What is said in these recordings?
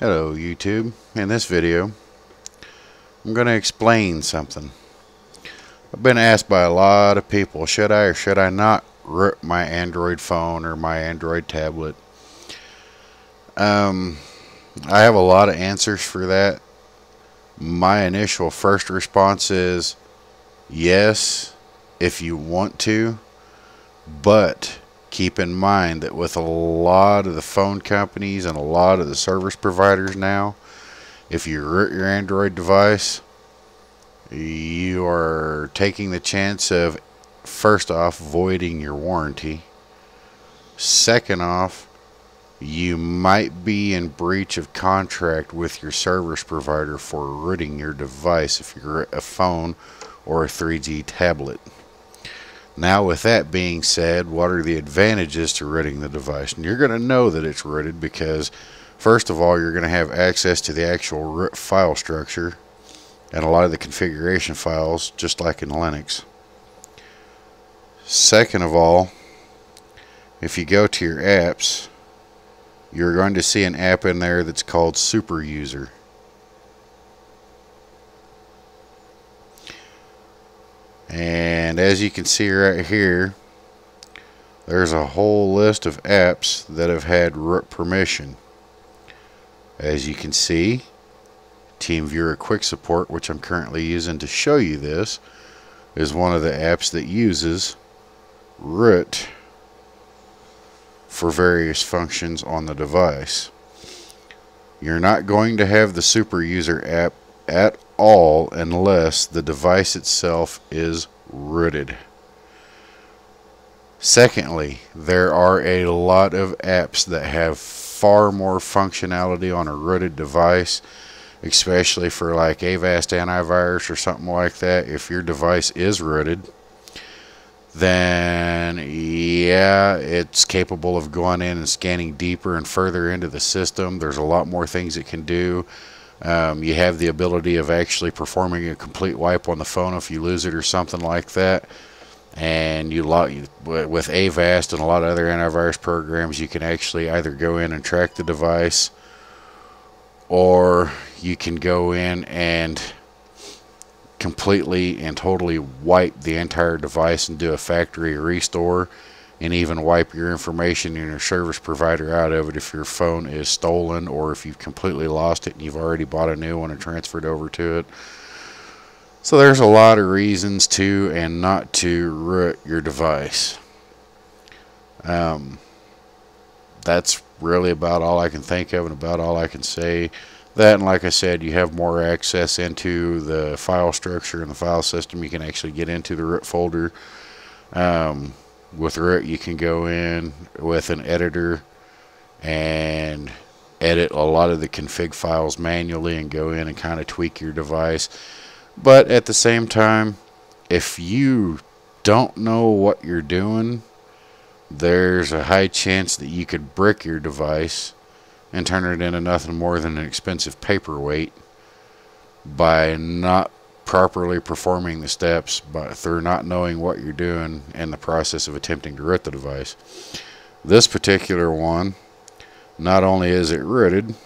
Hello YouTube. In this video I'm going to explain something. I've been asked by a lot of people, should I or should I not root my Android phone or my Android tablet? I have a lot of answers for that. My initial first response is yes, if you want to, but keep in mind that with a lot of the phone companies and a lot of the service providers now, if you root your Android device, you are taking the chance of, first off, voiding your warranty. Second off, you might be in breach of contract with your service provider for rooting your device if you're a phone or a 3G tablet. Now, with that being said, what are the advantages to rooting the device? And you're going to know that it's rooted because, first of all, you're going to have access to the actual root file structure and a lot of the configuration files, just like in Linux. Second of all, if you go to your apps, you're going to see an app in there that's called Superuser. And as you can see right here, there's a whole list of apps that have had root permission. As you can see, TeamViewer Quick Support, which I'm currently using to show you this, is one of the apps that uses root for various functions on the device. You're not going to have the Superuser app at all unless the device itself is rooted. Secondly, there are a lot of apps that have far more functionality on a rooted device, especially for like Avast antivirus or something like that. If your device is rooted, then yeah, it's capable of going in and scanning deeper and further into the system. There's a lot more things it can do. You have the ability of actually performing a complete wipe on the phone if you lose it or something like that. And with Avast and a lot of other antivirus programs, you can actually either go in and track the device, or you can go in and completely and totally wipe the entire device and do a factory restore, and even wipe your information and your service provider out of it if your phone is stolen or if you've completely lost it and you've already bought a new one and transferred over to it. So there's a lot of reasons to and not to root your device. That's really about all I can think of and about all I can say. That, and like I said, you have more access into the file structure and the file system. You can actually get into the root folder. With root, you can go in with an editor and edit a lot of the config files manually and go in and kind of tweak your device. But at the same time, if you don't know what you're doing, there's a high chance that you could brick your device and turn it into nothing more than an expensive paperweight by not properly performing the steps, but through not knowing what you're doing in the process of attempting to root the device. This particular one, not only is it rooted,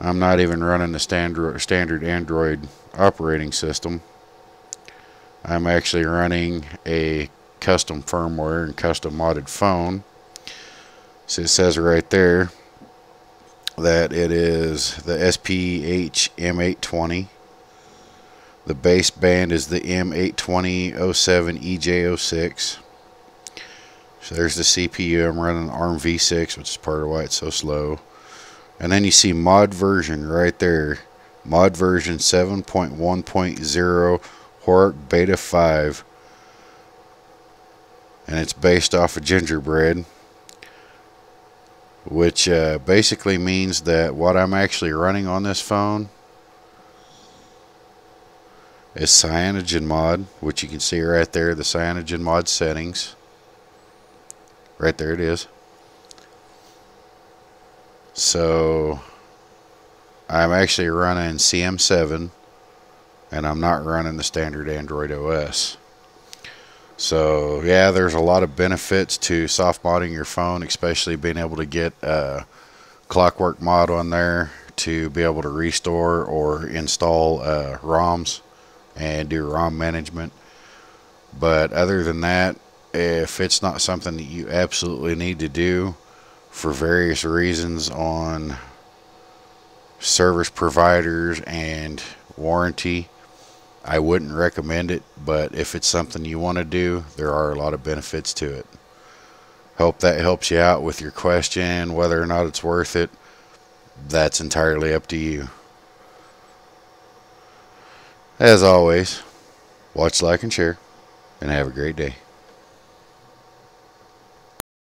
I'm not even running the standard Android operating system. I'm actually running a custom firmware and custom modded phone. So it says right there that it is the SPH-M820. The base band is the M82007 EJ06. So there's the CPU. I'm running the ARMv6, which is part of why it's so slow. And then you see mod version right there. Mod version 7.1.0 Horak Beta 5. And it's based off of Gingerbread, which basically means that what I'm actually running on this phone is CyanogenMod, which you can see right there, the CyanogenMod settings. Right there it is. So I'm actually running CM7 and I'm not running the standard Android OS. So yeah, there's a lot of benefits to soft modding your phone, especially being able to get Clockwork Mod on there to be able to restore or install ROMs and do ROM management. But other than that, if it's not something that you absolutely need to do for various reasons on service providers and warranty, I wouldn't recommend it. But if it's something you want to do, there are a lot of benefits to it. Hope that helps you out with your question. Whether or not it's worth it, that's entirely up to you. As always, watch, like, and share, and have a great day.